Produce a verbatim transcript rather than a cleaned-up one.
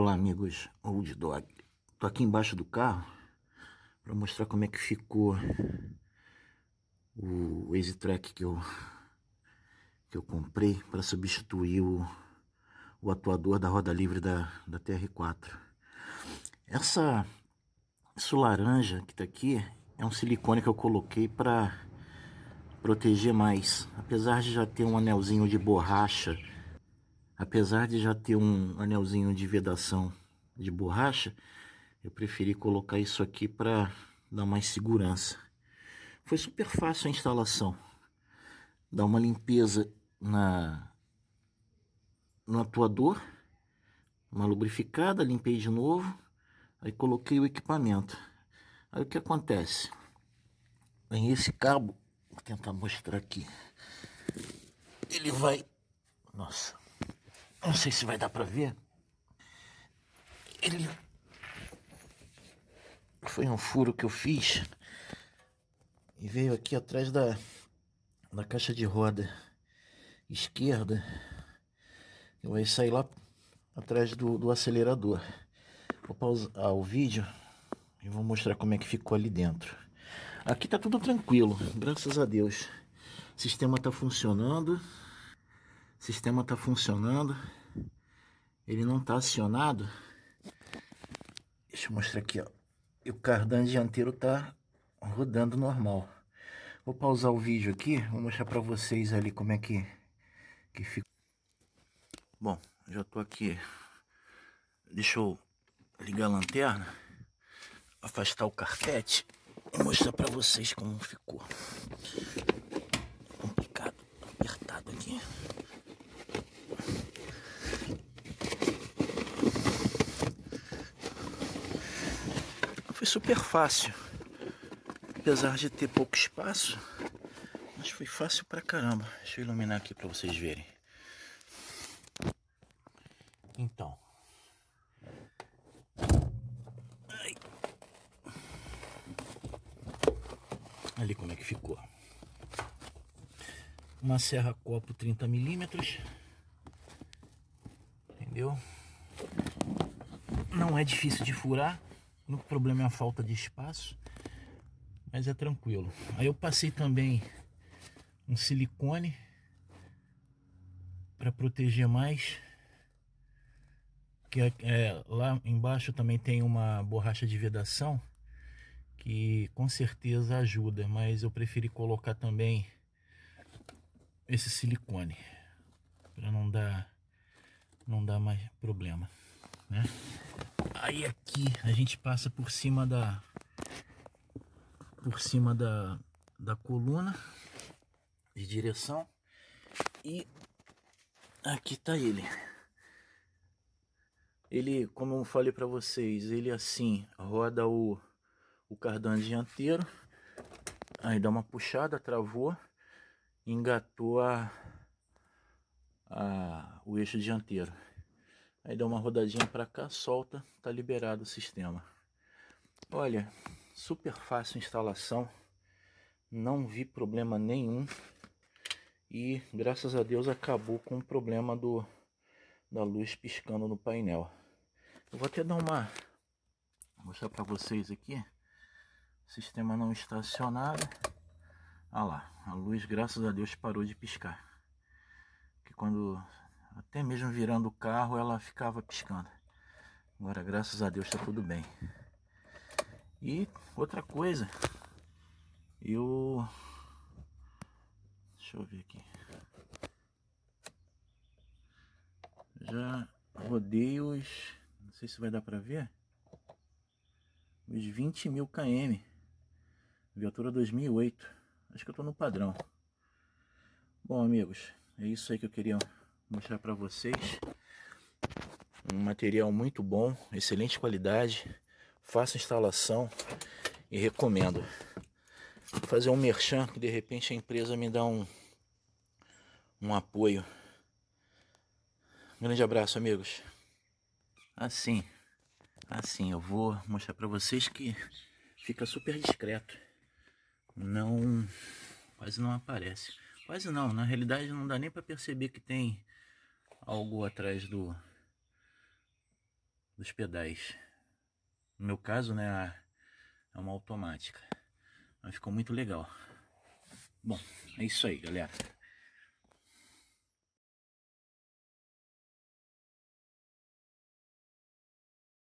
Olá amigos Old Dog, tô aqui embaixo do carro para mostrar como é que ficou o Easy Track que eu, que eu comprei para substituir o, o atuador da roda livre da, da T R quatro. Essa, isso laranja que tá aqui é um silicone que eu coloquei para proteger mais, apesar de já ter um anelzinho de borracha. Apesar de já ter um anelzinho de vedação de borracha, eu preferi colocar isso aqui para dar mais segurança. Foi super fácil a instalação. Dá uma limpeza na, no atuador, uma lubrificada, limpei de novo, aí coloquei o equipamento. Aí o que acontece? Vem esse cabo, vou tentar mostrar aqui. Ele vai... Nossa... Não sei se vai dar pra ver. Ele foi um furo que eu fiz e veio aqui atrás da, da caixa de roda esquerda. Eu vou sair lá atrás do, do acelerador. Vou pausar o vídeo e vou mostrar como é que ficou ali dentro. Aqui tá tudo tranquilo, graças a Deus. O sistema tá funcionando. O sistema está funcionando, ele não está acionado. Deixa eu mostrar aqui, ó. E o cardan dianteiro está rodando normal. Vou pausar o vídeo aqui, vou mostrar para vocês ali como é que, que fica. Bom, já estou aqui. Deixa eu ligar a lanterna, afastar o carpete e mostrar para vocês como ficou. Complicado, apertado aqui. Foi super fácil, apesar de ter pouco espaço, mas foi fácil pra caramba. Deixa eu iluminar aqui pra vocês verem. Então, ai, ali como é que ficou. Uma serra copo trinta milímetros, entendeu? Não é difícil de furar. O problema é a falta de espaço, mas é tranquilo. Aí eu passei também um silicone para proteger mais, que é, é, lá embaixo também tem uma borracha de vedação que com certeza ajuda, mas eu preferi colocar também esse silicone para não dar não dar mais problema, né? Aí aqui a gente passa por cima da por cima da, da coluna de direção e aqui tá ele. Ele, como eu falei para vocês, ele assim roda o, o cardan dianteiro, aí dá uma puxada, travou, engatou a, a, o eixo dianteiro. Aí dá uma rodadinha para cá, solta, tá liberado o sistema. Olha, super fácil a instalação, não vi problema nenhum e graças a Deus acabou com o problema do da luz piscando no painel. Eu vou até dar uma, vou mostrar para vocês aqui. O sistema não está acionado. Ah lá, a luz graças a Deus parou de piscar. Que quando até mesmo virando o carro ela ficava piscando. Agora graças a Deus está tudo bem. E outra coisa, eu deixa eu ver aqui, já rodei os, não sei se vai dar para ver, os vinte mil quilômetros, Aventura dois mil e oito, acho que eu estou no padrão. Bom amigos, é isso aí que eu queria mostrar para vocês. Um material muito bom, excelente qualidade, fácil instalação e recomendo. Vou fazer um merchan, que de repente a empresa me dá um um apoio. Um grande abraço amigos. Assim, assim eu vou mostrar para vocês que fica super discreto, não, quase não aparece, quase não, na realidade não dá nem para perceber que tem algo atrás do dos pedais. No meu caso, né, é uma automática, mas ficou muito legal. Bom, é isso aí, galera.